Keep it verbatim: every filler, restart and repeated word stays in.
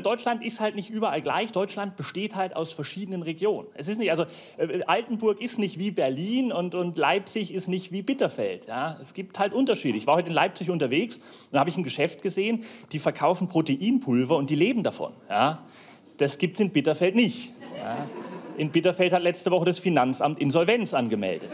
Deutschland ist halt nicht überall gleich. Deutschland besteht halt aus verschiedenen Regionen. Es ist nicht, also äh, Altenburg ist nicht wie Berlin und, und Leipzig ist nicht wie Bitterfeld. Ja? Es gibt halt Unterschiede. Ich war heute in Leipzig unterwegs und habe ich ein Geschäft gesehen, die verkaufen Proteinpulver und die leben davon. Ja? Das gibt es in Bitterfeld nicht. Ja? In Bitterfeld hat letzte Woche das Finanzamt Insolvenz angemeldet.